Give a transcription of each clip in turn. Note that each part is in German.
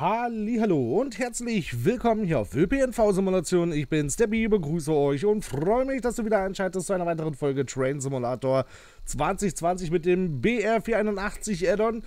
Hallihallo und herzlich willkommen hier auf ÖPNV Simulation. Ich bin Steppy, begrüße euch und freue mich, dass du wieder einschaltest zu einer weiteren Folge Train Simulator 2020 mit dem BR481 Addon.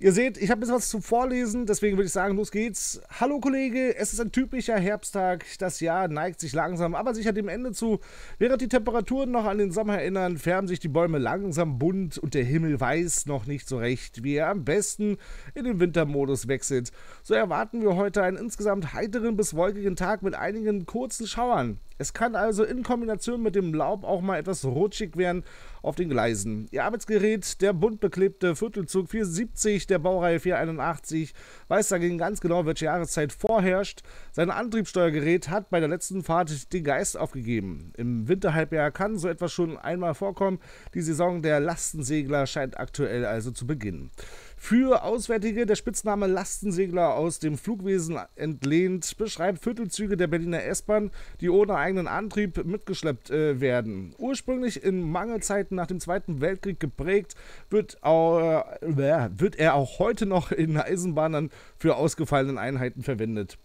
Ihr seht, ich habe ein bisschen was zu vorlesen, deswegen würde ich sagen, los geht's. Hallo Kollege, es ist ein typischer Herbsttag. Das Jahr neigt sich langsam, aber sicher dem Ende zu. Während die Temperaturen noch an den Sommer erinnern, färben sich die Bäume langsam bunt und der Himmel weiß noch nicht so recht, wie er am besten in den Wintermodus wechselt. So erwarten wir heute einen insgesamt heiteren bis wolkigen Tag mit einigen kurzen Schauern. Es kann also in Kombination mit dem Laub auch mal etwas rutschig werden auf den Gleisen. Ihr Arbeitsgerät, der bunt beklebte Viertelzug 470 der Baureihe 481, weiß dagegen ganz genau, welche Jahreszeit vorherrscht. Sein Antriebssteuergerät hat bei der letzten Fahrt den Geist aufgegeben. Im Winterhalbjahr kann so etwas schon einmal vorkommen. Die Saison der Lastensegler scheint aktuell also zu beginnen. Für Auswärtige, der Spitzname Lastensegler aus dem Flugwesen entlehnt, beschreibt Viertelzüge der Berliner S-Bahn, die ohne eigenen Antrieb mitgeschleppt werden. Ursprünglich in Mangelzeiten nach dem Zweiten Weltkrieg geprägt, wird er auch heute noch in Eisenbahnen für ausgefallenen Einheiten verwendet.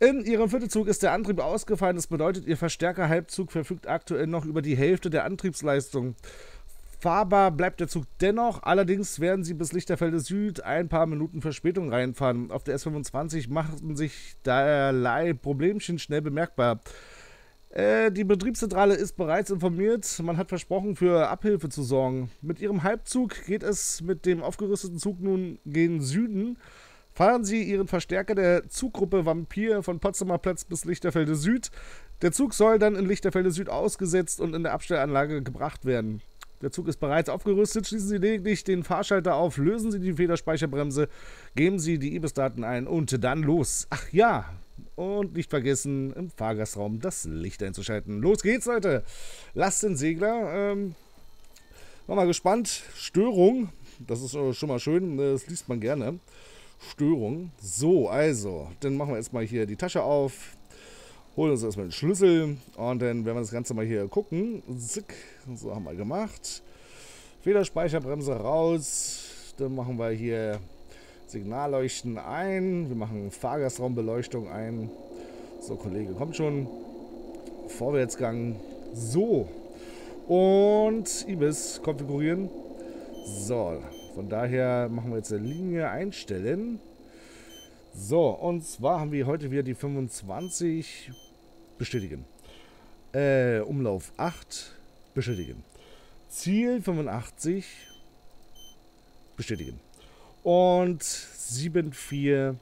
In ihrem Viertelzug ist der Antrieb ausgefallen, das bedeutet, ihr Verstärker-Halbzug verfügt aktuell noch über die Hälfte der Antriebsleistung. Fahrbar bleibt der Zug dennoch, allerdings werden sie bis Lichterfelde Süd ein paar Minuten Verspätung reinfahren. Auf der S25 machten sich derlei Problemchen schnell bemerkbar. Die Betriebszentrale ist bereits informiert, man hat versprochen, für Abhilfe zu sorgen. Mit ihrem Halbzug geht es mit dem aufgerüsteten Zug nun gen Süden. Fahren Sie Ihren Verstärker der Zuggruppe Vampir von Potsdamer Platz bis Lichterfelde Süd. Der Zug soll dann in Lichterfelde Süd ausgesetzt und in der Abstellanlage gebracht werden. Der Zug ist bereits aufgerüstet, schließen Sie lediglich den Fahrschalter auf, lösen Sie die Federspeicherbremse, geben Sie die IBIS-Daten ein und dann los. Ach ja, und nicht vergessen, im Fahrgastraum das Licht einzuschalten. Los geht's, Leute! Lastensegler, nochmal gespannt. Störung, das ist schon mal schön, das liest man gerne. Störung. So, also, dann machen wir erstmal hier die Tasche auf. Holen uns erstmal den Schlüssel und dann werden wir das Ganze mal hier gucken. Zick, so haben wir gemacht. Federspeicherbremse raus. Dann machen wir hier Signalleuchten ein. Wir machen Fahrgastraumbeleuchtung ein. So, Kollege, kommt schon. Vorwärtsgang. So. Und IBIS konfigurieren. So, von daher machen wir jetzt eine Linie einstellen. So, und zwar haben wir heute wieder die 25... Bestätigen. Umlauf 8. Bestätigen. Ziel 85. Bestätigen. Und 74.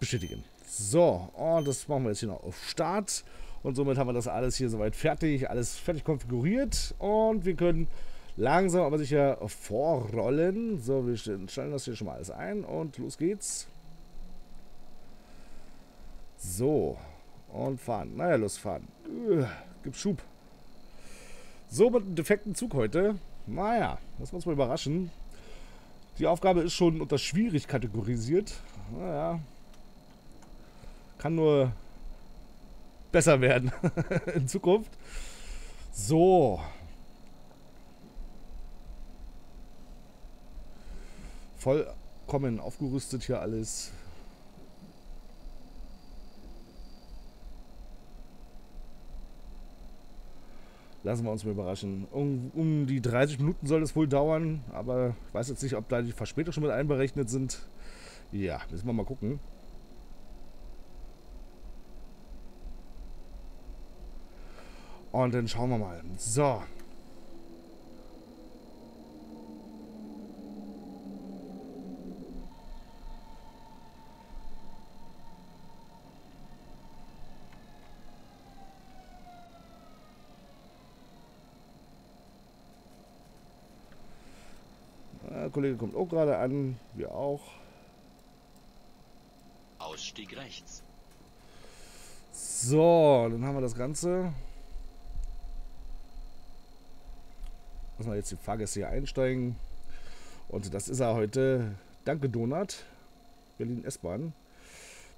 Bestätigen. So, und das machen wir jetzt hier noch auf Start. Und somit haben wir das alles hier soweit fertig. Alles fertig konfiguriert. Und wir können langsam aber sicher vorrollen. So, wir stellen das hier schon mal alles ein. Und los geht's. So. Und fahren. Naja, los, fahren. Gib Schub. So, mit einem defekten Zug heute. Naja, das muss man überraschen. Die Aufgabe ist schon unter schwierig kategorisiert. Naja. Kann nur besser werden in Zukunft. So. Vollkommen aufgerüstet hier alles. Lassen wir uns mal überraschen. Um die 30 Minuten soll es wohl dauern, aber ich weiß jetzt nicht, ob da die Verspätung schon mit einberechnet sind. Ja, müssen wir mal gucken. Und dann schauen wir mal. So. Der Kollege kommt auch gerade an, wir auch. Ausstieg rechts. So, dann haben wir das Ganze. Lassen wir jetzt die Fahrgäste hier einsteigen. Und das ist er heute. Danke, Donut. Berlin S-Bahn.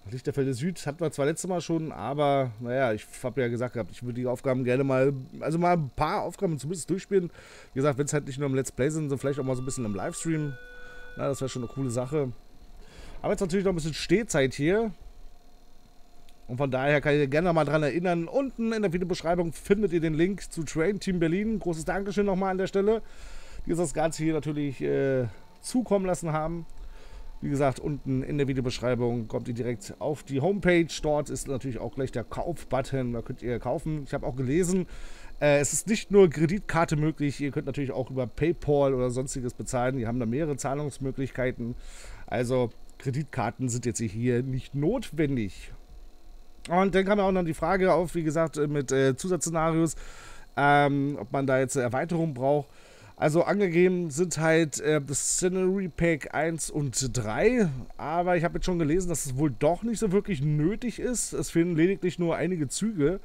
Nach Lichterfelde Süd hatten wir zwar letztes Mal schon, aber naja, ich habe ja gesagt gehabt, ich würde die Aufgaben gerne mal, also mal ein paar Aufgaben zumindest durchspielen. Wie gesagt, wenn es halt nicht nur im Let's Play sind, sondern vielleicht auch mal so ein bisschen im Livestream. Na, das wäre schon eine coole Sache. Aber jetzt natürlich noch ein bisschen Stehzeit hier. Und von daher kann ich dir gerne mal dran erinnern. Unten in der Videobeschreibung findet ihr den Link zu Train Team Berlin. Großes Dankeschön nochmal an der Stelle, die uns das Ganze hier natürlich zukommen lassen haben. Wie gesagt, unten in der Videobeschreibung kommt ihr direkt auf die Homepage. Dort ist natürlich auch gleich der Kauf-Button. Da könnt ihr kaufen. Ich habe auch gelesen, es ist nicht nur Kreditkarte möglich. Ihr könnt natürlich auch über PayPal oder sonstiges bezahlen. Die haben da mehrere Zahlungsmöglichkeiten. Also Kreditkarten sind jetzt hier nicht notwendig. Und dann kam ja auch noch die Frage auf, wie gesagt, mit Zusatzszenarios, ob man da jetzt eine Erweiterung braucht. Also angegeben sind halt das Scenery Pack 1 und 3, aber ich habe jetzt schon gelesen, dass es wohl doch nicht so wirklich nötig ist. Es fehlen lediglich nur einige Züge,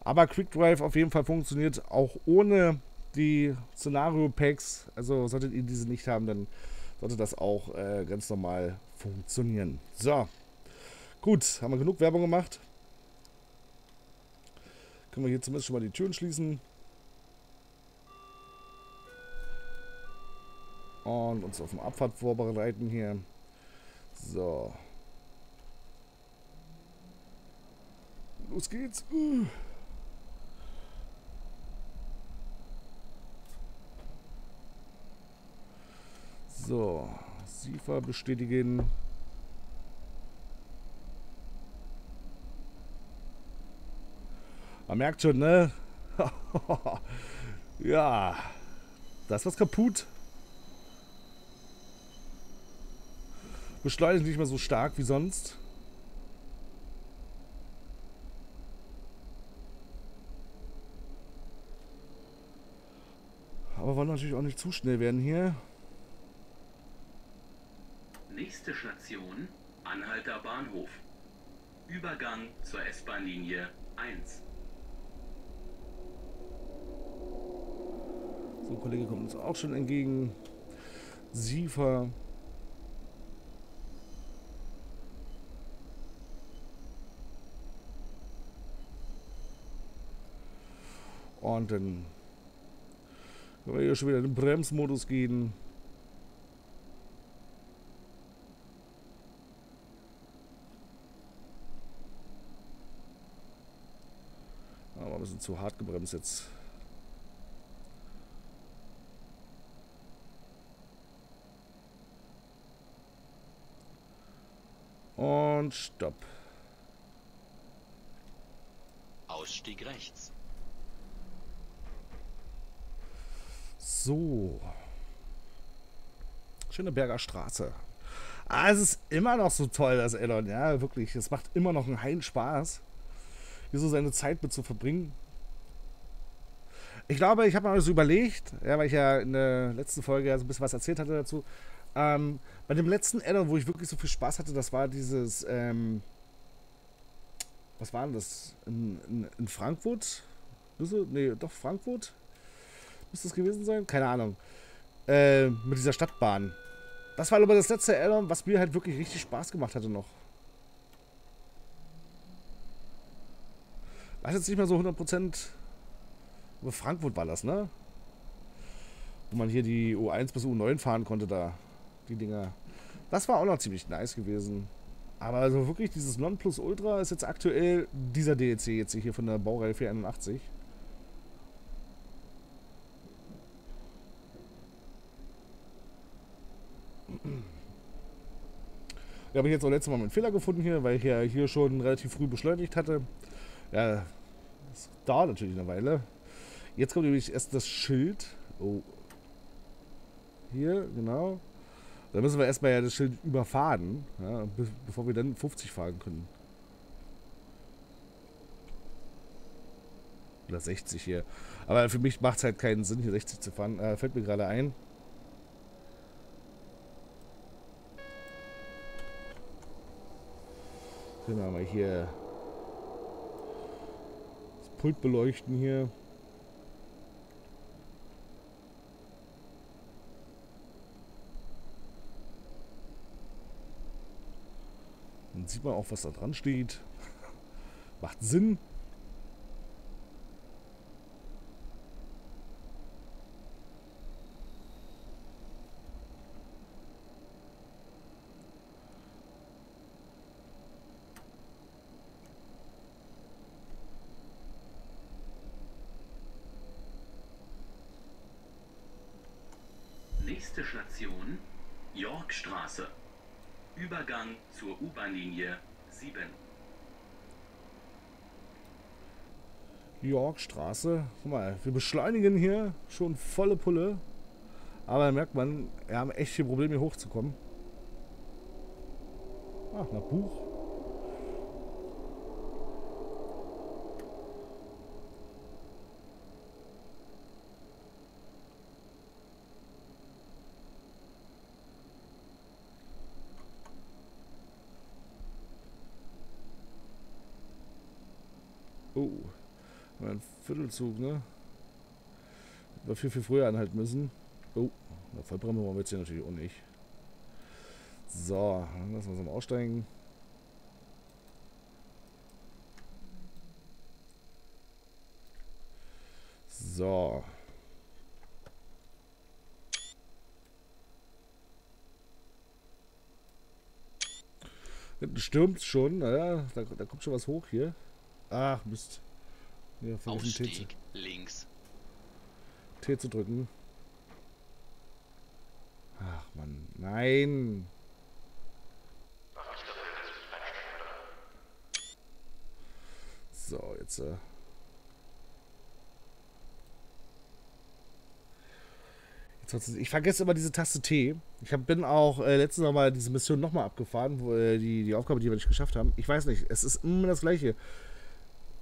aber Quick Drive auf jeden Fall funktioniert auch ohne die Szenario Packs. Also solltet ihr diese nicht haben, dann sollte das auch ganz normal funktionieren. So, gut, haben wir genug Werbung gemacht. Können wir hier zumindest schon mal die Türen schließen. Und uns auf den Abfahrt vorbereiten hier. So. Los geht's. So. SIFA bestätigen. Man merkt schon, ne? Ja. Da ist was kaputt. Beschleunigt nicht mehr so stark wie sonst. Aber wollen natürlich auch nicht zu schnell werden hier. Nächste Station, Anhalter Bahnhof. Übergang zur S-Bahn-Linie 1. So, ein Kollege kommt uns auch schon entgegen. SIFA. Und dann können wir hier schon wieder in den Bremsmodus gehen. Aber ein bisschen zu hart gebremst jetzt. Und stopp. Ausstieg rechts. So. Schöne Bergerstraße. Ah, es ist immer noch so toll, das Addon. Ja, wirklich. Es macht immer noch einen heilen Spaß, hier so seine Zeit mit zu verbringen. Ich glaube, ich habe mir das überlegt, ja, weil ich ja in der letzten Folge ja so ein bisschen was erzählt hatte dazu. Bei dem letzten Addon, wo ich wirklich so viel Spaß hatte, das war dieses, was war denn das? In Frankfurt? Nee, doch Frankfurt. Müsste es gewesen sein? Keine Ahnung. Mit dieser Stadtbahn. Das war aber das letzte Addon, was mir halt wirklich richtig Spaß gemacht hatte noch. Weiß jetzt nicht mehr so 100%. Aber Frankfurt war das, ne? Wo man hier die U1 bis U9 fahren konnte da. Die Dinger. Das war auch noch ziemlich nice gewesen. Aber also wirklich dieses Nonplusultra ist jetzt aktuell dieser DLC jetzt hier von der Baureihe 481. Ich habe jetzt auch letztes Mal meinen Fehler gefunden hier, weil ich ja hier schon relativ früh beschleunigt hatte. Ja, das dauert natürlich eine Weile. Jetzt kommt nämlich erst das Schild. Oh. Hier, genau. Da müssen wir erstmal ja das Schild überfahren, ja, bevor wir dann 50 fahren können. Oder 60 hier. Aber für mich macht es halt keinen Sinn, hier 60 zu fahren. Fällt mir gerade ein. Genau, mal hier das Pult beleuchten hier. Dann sieht man auch, was da dran steht. Macht Sinn. Nächste Station, Yorkstraße. Übergang zur U-Bahn-Linie 7. Yorkstraße. Guck mal, wir beschleunigen hier schon volle Pulle. Aber da merkt man, wir haben echt viel Probleme, hier hochzukommen. Ach, nach Buch. Oh, ein Viertelzug, ne? Hätten wir viel, viel früher anhalten müssen. Oh, eine Vollbremsung wollen wir jetzt hier natürlich auch nicht. So, dann lassen wir uns mal aussteigen. So. Hinten stürmt es schon, naja, da kommt schon was hoch hier. Ach, Mist. Ja, vergessen T zu drücken. Ach Mann, nein. So, jetzt. Ich vergesse immer diese Taste T. Bin auch letztens nochmal diese Mission nochmal abgefahren, wo, die Aufgabe, die wir nicht geschafft haben. Ich weiß nicht, es ist immer das Gleiche.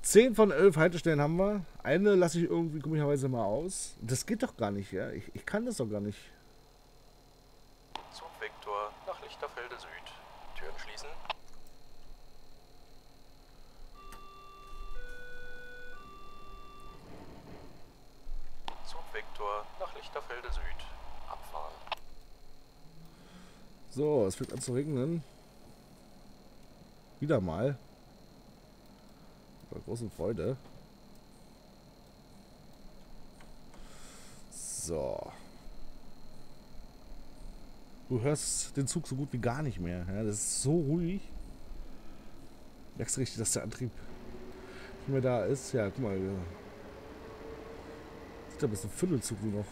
10 von 11 Haltestellen haben wir. Eine lasse ich irgendwie komischerweise mal aus. Das geht doch gar nicht, ja? Ich kann das doch gar nicht. Zugvektor nach Lichterfelde Süd. Türen schließen. Zugvektor nach Lichterfelde Süd. Abfahren. So, es fängt an zu regnen. Wieder mal. Bei großen Freude. So. Du hörst den Zug so gut wie gar nicht mehr. Ja, das ist so ruhig. Merkst du richtig, dass der Antrieb nicht mehr da ist? Ja, guck mal. Ja. Ich glaube, es ist ein Viertelzug nur noch.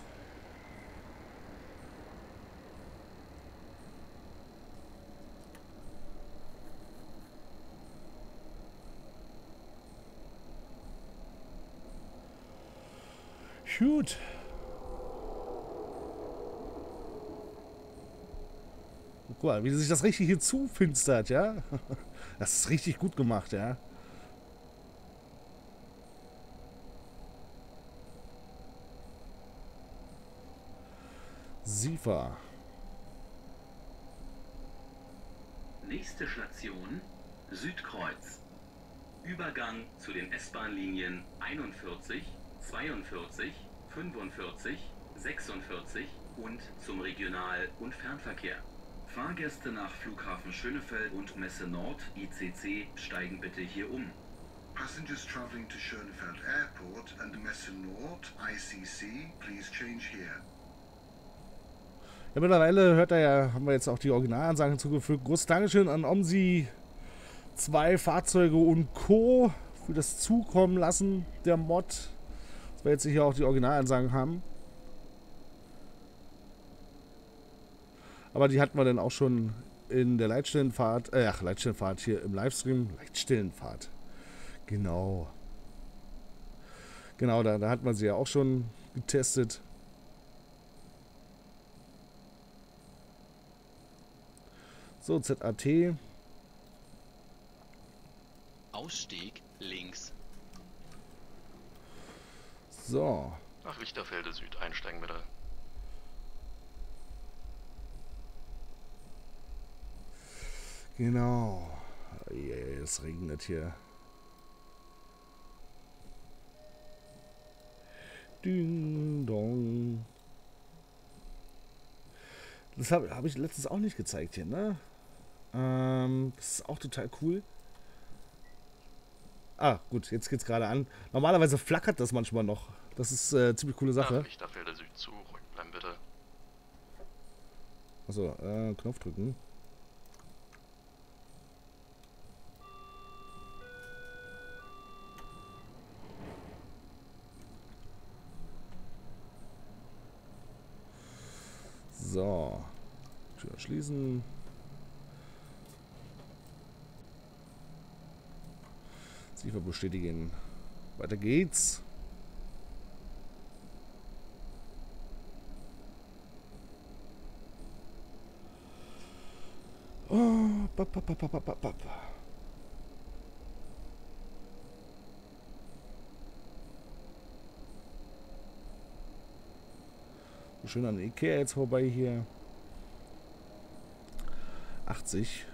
Gut. Guck mal, wie sich das richtig hier zufinstert, ja? Das ist richtig gut gemacht, ja? Siefer. Nächste Station, Südkreuz. Übergang zu den S-Bahn-Linien 41, 42, 45, 46 und zum Regional- und Fernverkehr. Fahrgäste nach Flughafen Schönefeld und Messe Nord ICC steigen bitte hier um. Passengers traveling to Schönefeld Airport and Messe Nord ICC, please change here. Ja, mittlerweile hört er ja, haben wir jetzt auch die Originalansagen hinzugefügt. Großes Dankeschön an Omsi, 2 Fahrzeuge und Co. für das Zukommen lassen der Mod. Weil jetzt hier auch die Originalansagen haben. Aber die hatten wir dann auch schon in der Leitstellenfahrt, Leitstellenfahrt hier im Livestream. Leitstellenfahrt. Genau. Genau, da hat man sie ja auch schon getestet. So, ZAT. Ausstieg links. So. Nach Lichterfelde Süd einsteigen bitte. Genau. Yeah, es regnet hier. Ding dong. Das hab ich letztens auch nicht gezeigt hier, ne? Das ist auch total cool. Ah, gut, jetzt geht's gerade an. Normalerweise flackert das manchmal noch. Das ist eine ziemlich coole Sache. Lichterfelde Süd zu, ruhig bleiben bitte. Achso, Knopf drücken. So. Tür schließen. Liefer bestätigen. Weiter geht's. Oh, schön an Ikea jetzt vorbei hier. 80.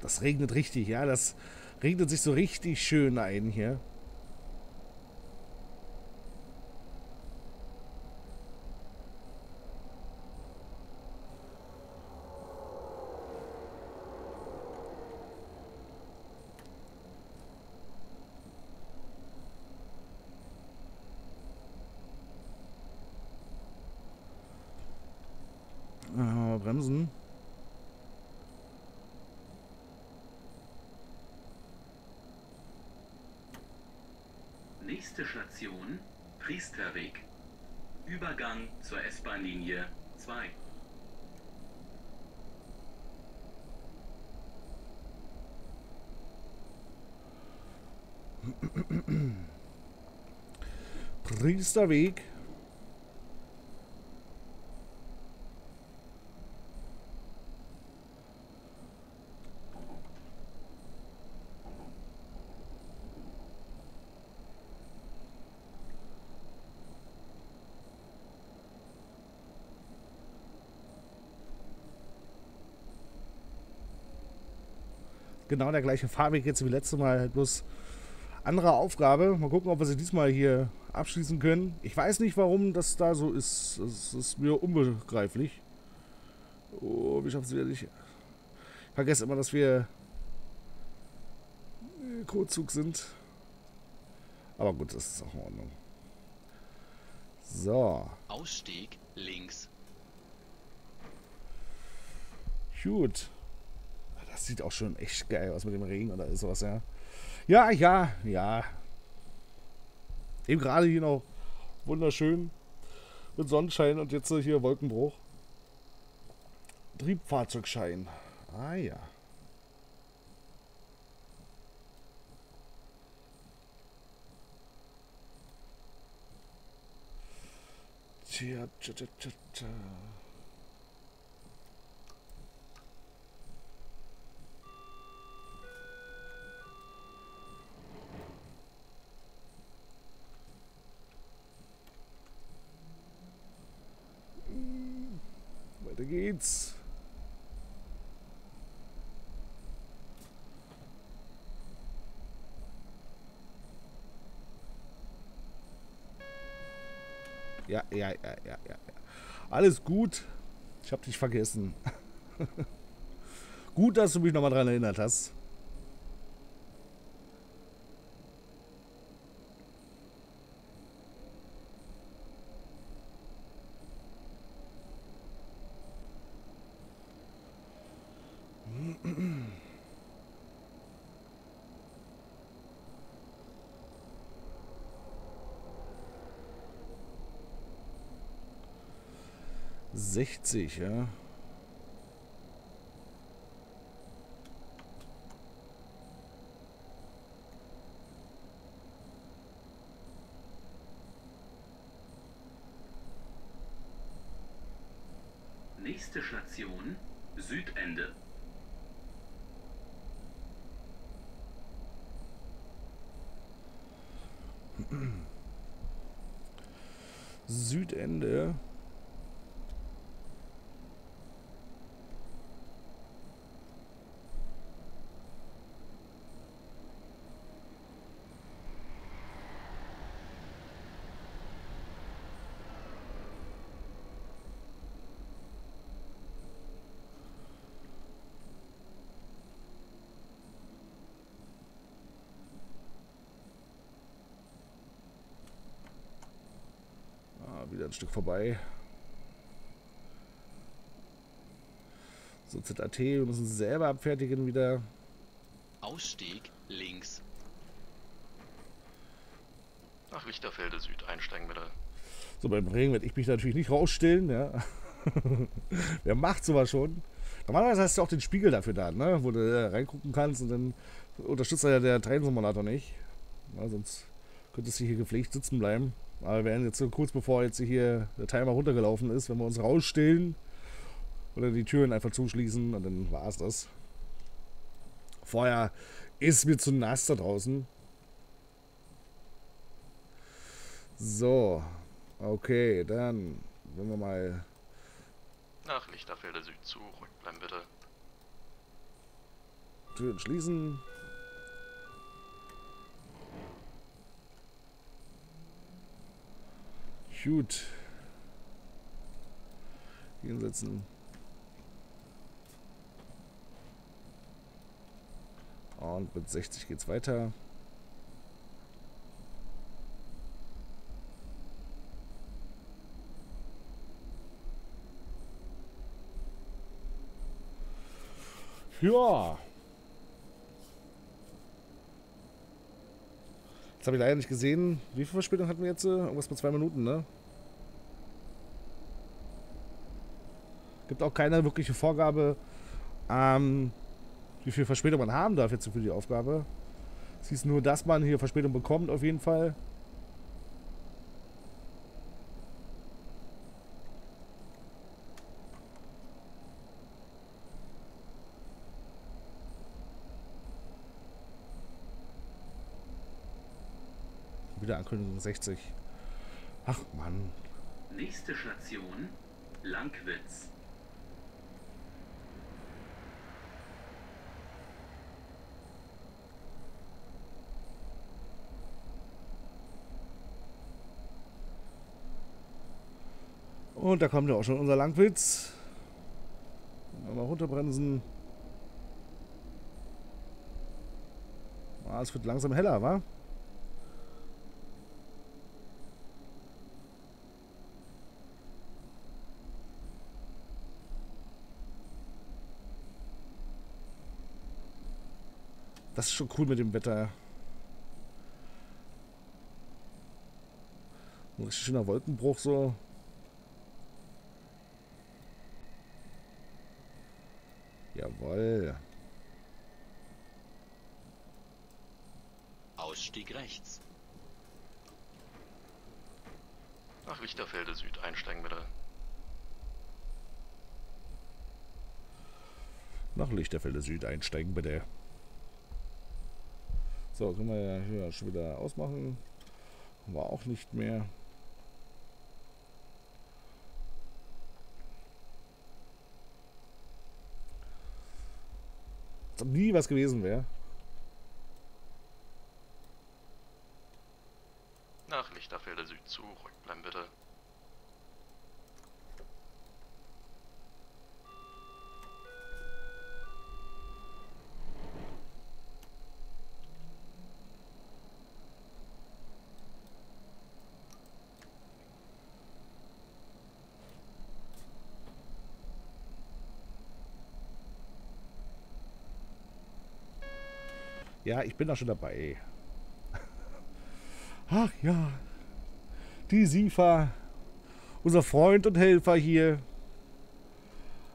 Das regnet richtig, ja, das regnet sich so richtig schön ein hier. Mal bremsen. Nächste Station, Priesterweg. Übergang zur S-Bahn-Linie 2. Priesterweg. Genau der gleiche Fahrweg jetzt wie letztes Mal, halt bloß andere Aufgabe. Mal gucken, ob wir sie diesmal hier abschließen können. Ich weiß nicht, warum das da so ist. Das ist mir unbegreiflich. Oh, wir schaffen es wieder nicht. Ich vergesse immer, dass wir Kurzug sind. Aber gut, das ist auch in Ordnung. So. Ausstieg links. Gut. Das sieht auch schon echt geil aus mit dem Regen oder sowas, ja. Ja, ja, ja. Eben gerade hier noch wunderschön mit Sonnenschein und jetzt hier Wolkenbruch. Triebfahrzeugschein. Ah ja. Tja, tja, tja, tja, tja. Weiter geht's. Ja, ja, ja, ja, ja. Alles gut. Ich hab dich vergessen. Gut, dass du mich nochmal dran erinnert hast. Ja. Nächste Station, Südende. Südende. Wieder ein Stück vorbei. So, ZAT, wir müssen sie selber abfertigen wieder. Ausstieg links. nach Lichterfelde Süd einsteigen, bitte. So, beim Regen werde ich mich natürlich nicht rausstellen. Ja. Wer macht sowas schon? Normalerweise hast du auch den Spiegel dafür da, ne? Wo du reingucken kannst, und dann unterstützt ja der Train Simulator nicht. Na, sonst könntest du hier gepflegt sitzen bleiben. Aber wir werden jetzt so kurz bevor jetzt hier der Timer runtergelaufen ist, wenn wir uns rausstellen oder die Türen einfach zuschließen, und dann war es das. Vorher ist mir zu nass da draußen. So, okay, dann wenn wir mal nach Lichterfelde Süd zurückbleiben, bitte. Türen schließen. Gut. Hinsetzen. Und mit 60 geht's weiter. Ja. Jetzt habe ich leider nicht gesehen. Wie viel Verspätung hatten wir jetzt? Irgendwas mit 2 Minuten, ne? Gibt auch keine wirkliche Vorgabe, wie viel Verspätung man haben darf jetzt für die Aufgabe. Es hieß nur, dass man hier Verspätung bekommt, auf jeden Fall. Wieder Ankündigung 60. Ach Mann. Nächste Station Lankwitz. Und da kommt ja auch schon unser Lankwitz. Mal runterbremsen. Ah, es wird langsam heller, wa? Das ist schon cool mit dem Wetter. Ein richtig schöner Wolkenbruch so. Jawohl. Ausstieg rechts. Nach Lichterfelde Süd einsteigen, bitte. Nach Lichterfelde Süd einsteigen, bitte. So, können wir ja hier schon wieder ausmachen. War auch nicht mehr. Als ob nie was gewesen wäre. Nach Lichterfelde Süd zurückbleiben, bitte. Ja, ich bin da schon dabei. Ach ja, die Sifa, unser Freund und Helfer hier.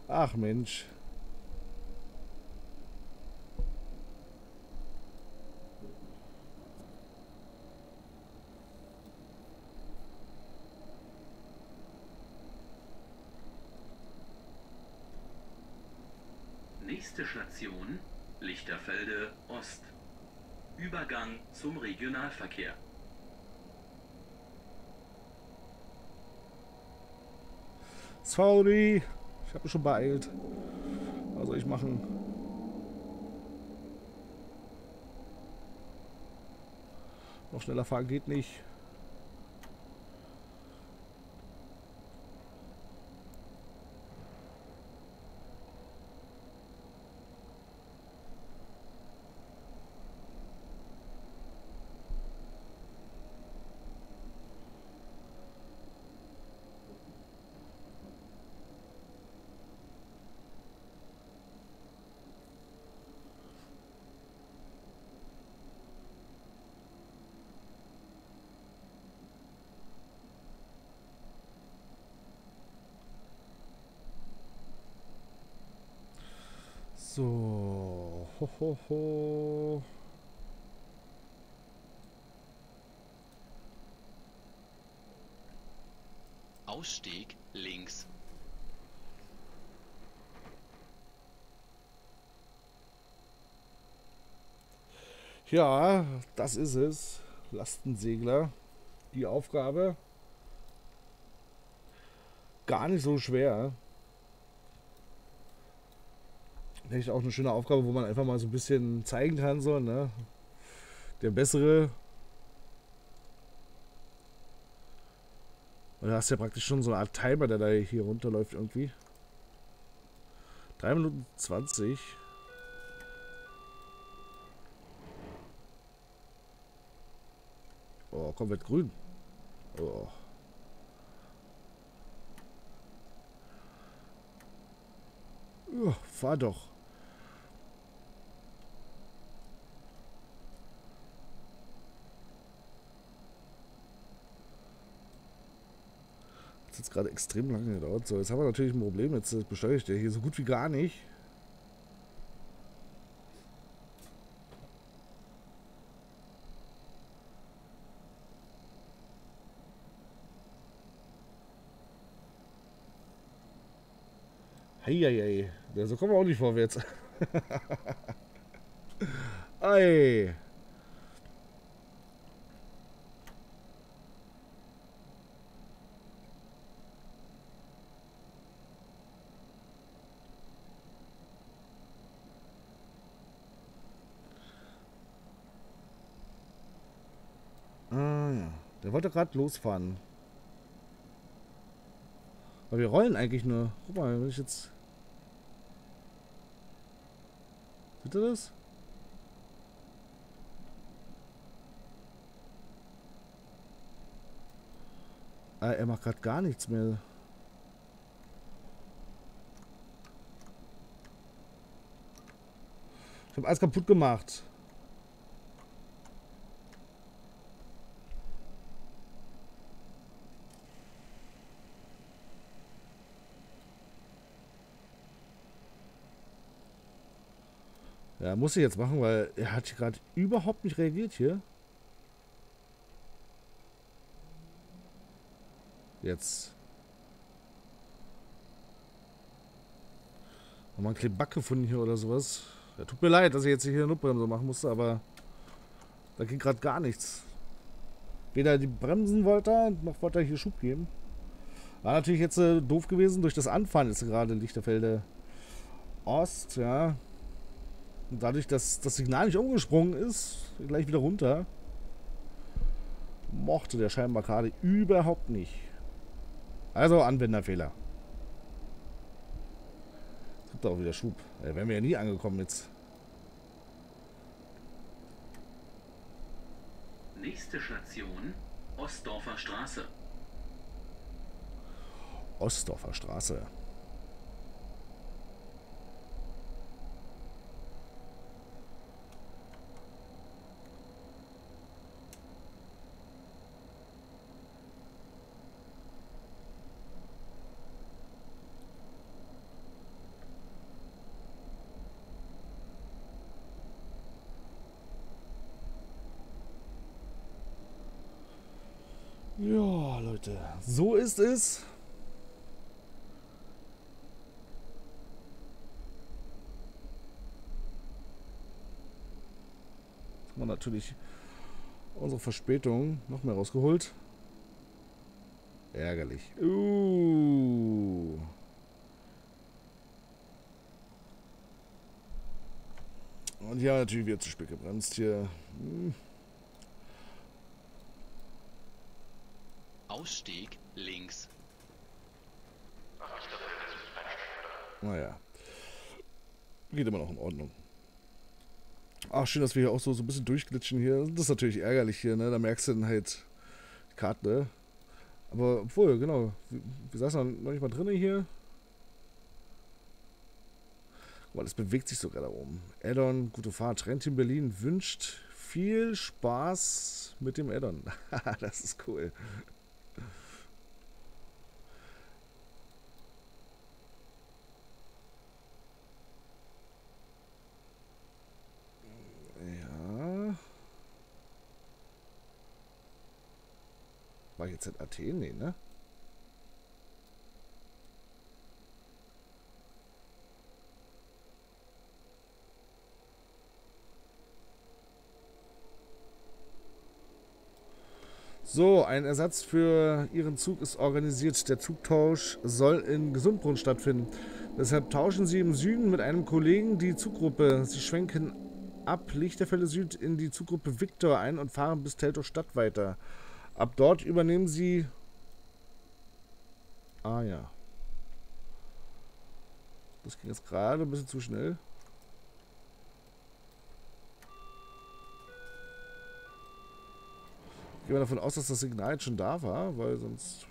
Ach Mensch. Nächste Station, Lichterfelde Ost. Übergang zum Regionalverkehr. Sorry, ich habe mich schon beeilt. Was soll ich machen? Noch schneller fahren geht nicht. So, hohoho. Ausstieg links. Ja, das ist es. Lastensegler. Die Aufgabe. Gar nicht so schwer. Echt auch eine schöne Aufgabe, wo man einfach mal so ein bisschen zeigen kann, so, ne? Der Bessere. Und da hast du ja praktisch schon so eine Art Timer, der da hier runterläuft irgendwie. 3 Minuten 20. Oh, komplett grün. Oh. Ja, fahr doch. Jetzt gerade extrem lange gedauert. So, jetzt haben wir natürlich ein Problem. Jetzt beschleunigt der hier so gut wie gar nicht. Heieiei, ja, so kommen wir auch nicht vorwärts. Ei. Der wollte gerade losfahren. Aber wir rollen eigentlich nur. Guck mal, wenn ich jetzt. Seht ihr das? Ah, er macht gerade gar nichts mehr. Ich habe alles kaputt gemacht. Ja, muss ich jetzt machen, weil er hat gerade überhaupt nicht reagiert hier. Jetzt. Haben wir einen Kleback gefunden hier oder sowas. Ja, tut mir leid, dass ich jetzt hier eine Notbremse machen musste, aber da ging gerade gar nichts. Weder die Bremsen wollte er, noch wollte er hier Schub geben. War natürlich jetzt doof gewesen durch das Anfahren jetzt gerade in Lichterfelde Ost, ja. Und dadurch, dass das Signal nicht umgesprungen ist, gleich wieder runter, mochte der scheinbar gerade überhaupt nicht. Also Anwenderfehler. Es gibt auch wieder Schub. Da wären wir ja nie angekommen jetzt. Nächste Station, Ostdorfer Straße. Ostdorfer Straße. Ja, Leute, so ist es. Jetzt haben wir natürlich unsere Verspätung noch mehr rausgeholt. Ärgerlich. Und ja, natürlich wieder zu spät gebremst hier. Ausstieg links. Naja. Geht immer noch in Ordnung. Ach, schön, dass wir hier auch so ein bisschen durchglitschen hier. Das ist natürlich ärgerlich hier, ne? Da merkst du dann halt die Karte, ne? Aber obwohl, genau. Wir saßen noch nicht mal drin hier. Guck mal, das bewegt sich sogar da oben. Addon, gute Fahrt. Train Team Berlin wünscht viel Spaß mit dem Addon. Das ist cool. Geht's in Athen? Nee, ne? So, ein Ersatz für Ihren Zug ist organisiert. Der Zugtausch soll in Gesundbrunnen stattfinden. Deshalb tauschen Sie im Süden mit einem Kollegen die Zuggruppe. Sie schwenken ab Lichterfelde Süd in die Zuggruppe Victor ein und fahren bis Teltow Stadt weiter. Ab dort übernehmen Sie... Ah ja. Das ging jetzt gerade ein bisschen zu schnell. Ich gehe mal davon aus, dass das Signal jetzt schon da war, weil sonst...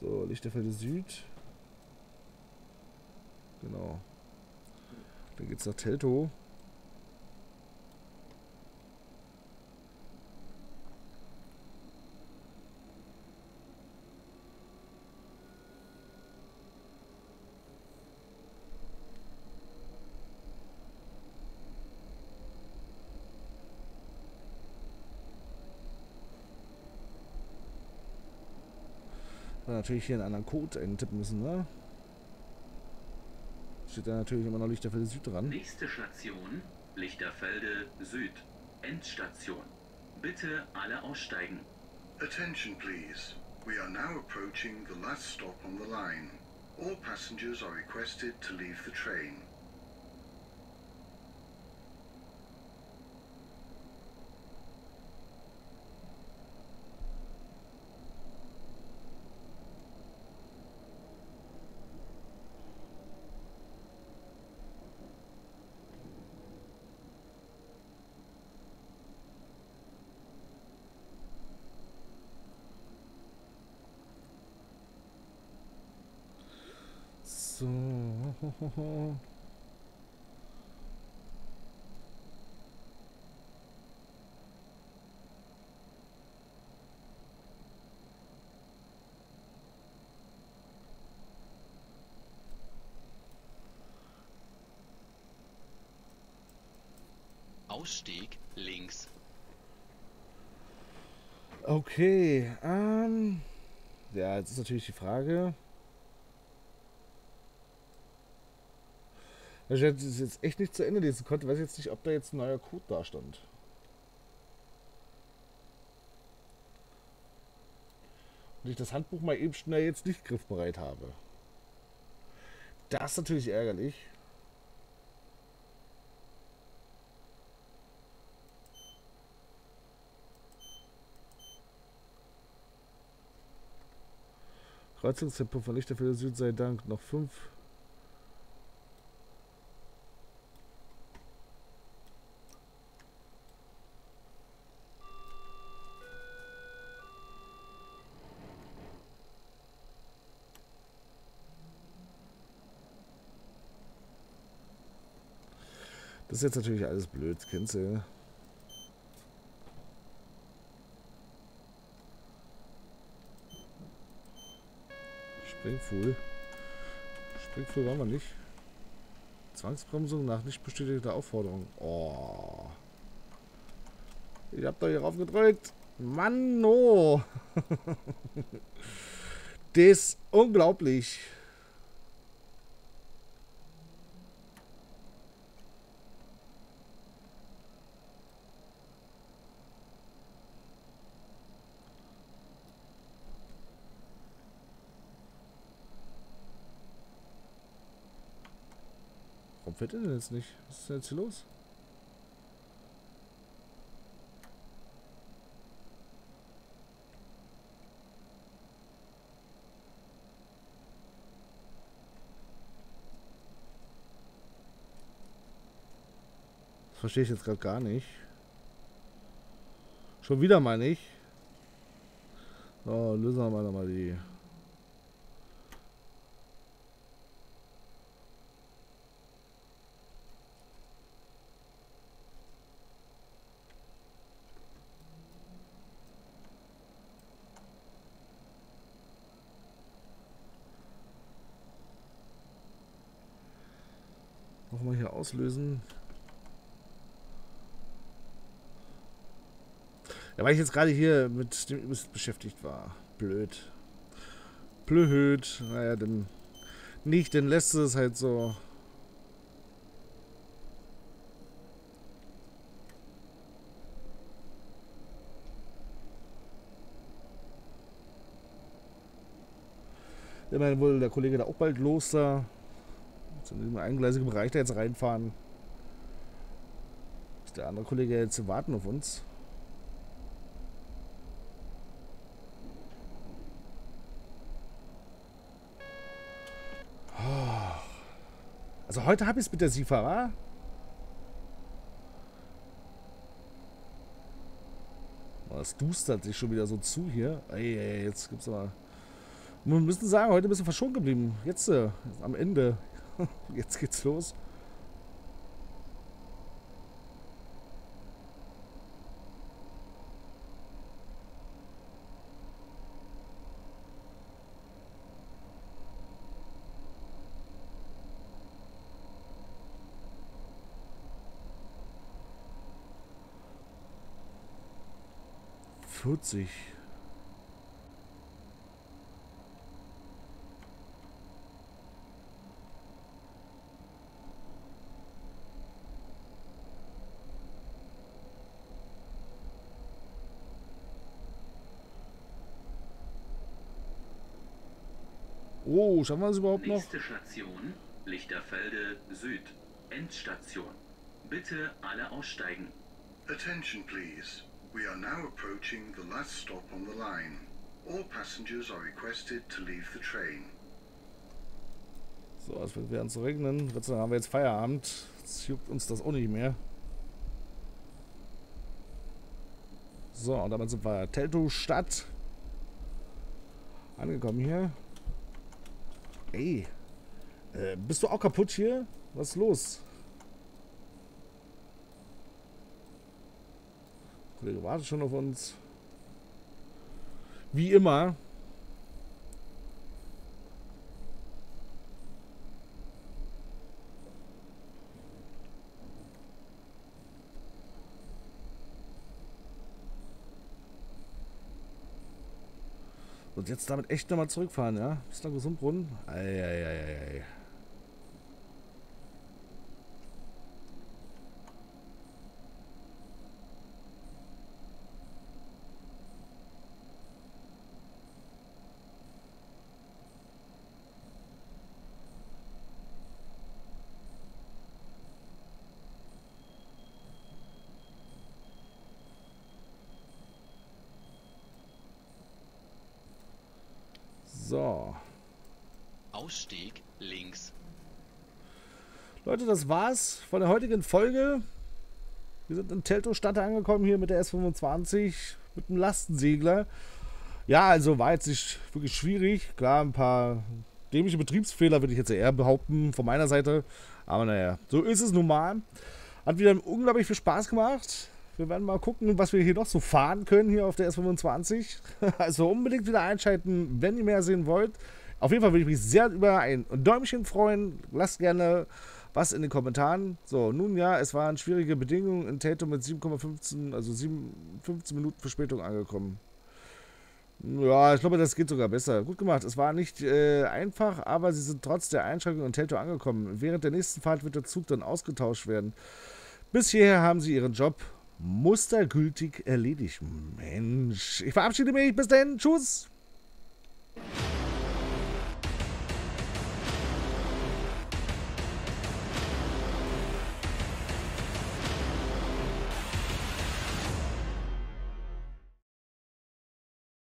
So, Lichterfelde Süd. Genau. Dann geht's nach Teltow. Natürlich hier einen anderen Code eintippen müssen, ne? Steht da natürlich immer noch Lichterfelde Süd dran. Nächste Station, Lichterfelde Süd. Endstation. Bitte alle aussteigen. Attention please. We are now approaching the last stop on the line. All passengers are requested to leave the train. So. Ausstieg links. Okay, ja, jetzt ist natürlich die Frage. Ich hätte es jetzt echt nicht zu Ende lesen konnte. Ich weiß jetzt nicht, ob da jetzt ein neuer Code da stand. Und ich das Handbuch mal eben schnell jetzt nicht griffbereit habe. Das ist natürlich ärgerlich. Kreuzungstempel von Lichterfelde Süd sei Dank noch 5. Das ist jetzt natürlich alles blöd, kennst du? Springfuhl. Springfuhl waren wir nicht. Zwangsbremsung nach nicht bestätigter Aufforderung. Oh. Ich hab doch hier rauf gedrückt. Mann, no. Das ist unglaublich. Fährt er denn jetzt nicht? Was ist denn jetzt hier los? Das verstehe ich jetzt gerade gar nicht. Schon wieder mal nicht. So, lösen wir mal nochmal die... Auslösen. Ja, weil ich jetzt gerade hier mit dem IBIS beschäftigt war. Blöd. Blöd. Naja, dann nicht, dann lässt es halt so. Immerhin wurde der Kollege da auch bald los da. Jetzt in diesem eingleisigen Bereich da jetzt reinfahren. Ist der andere Kollege jetzt warten auf uns? Also heute habe ich es mit der Seefahrer. Es dustert sich schon wieder so zu hier. Ey, jetzt gibt's aber. Wir müssen sagen, heute ein bisschen verschont geblieben. Jetzt am Ende. Jetzt geht's los. Oh, schaffen wir das überhaupt noch? Nächste Station, Lichterfelde Süd, Endstation. Bitte alle aussteigen. Attention please. We are now approaching the last stop on the line. All passengers are requested to leave the train. So, es wird wieder zu regnen. Dann haben wir jetzt Feierabend. Jetzt juckt uns das auch nicht mehr. So, und damit sind wir Teltow Stadt angekommen hier. Ey, bist du auch kaputt hier? Was ist los? Kollege wartet schon auf uns. Wie immer. Und jetzt damit echt nochmal zurückfahren, ja? Bis nach Gesundbrunnen. Eieieiei. So. Ausstieg links. Leute, das war's von der heutigen Folge. Wir sind in Teltow Stadt angekommen hier mit der S25 mit dem Lastensegler. Ja, also war jetzt nicht wirklich schwierig. Klar, ein paar dämliche Betriebsfehler würde ich jetzt eher behaupten von meiner Seite. Aber naja, so ist es nun mal. Hat wieder unglaublich viel Spaß gemacht. Wir werden mal gucken, was wir hier noch so fahren können, hier auf der S25. Also unbedingt wieder einschalten, wenn ihr mehr sehen wollt. Auf jeden Fall würde ich mich sehr über ein Däumchen freuen. Lasst gerne was in den Kommentaren. So, nun ja, es waren schwierige Bedingungen in Teltow mit 15 Minuten Verspätung angekommen. Ja, ich glaube, das geht sogar besser. Gut gemacht. Es war nicht einfach, aber sie sind trotz der Einschränkung in Teltow angekommen. Während der nächsten Fahrt wird der Zug dann ausgetauscht werden. Bis hierher haben sie ihren Job mustergültig erledigt. Mensch, ich verabschiede mich. Bis dahin. Tschüss.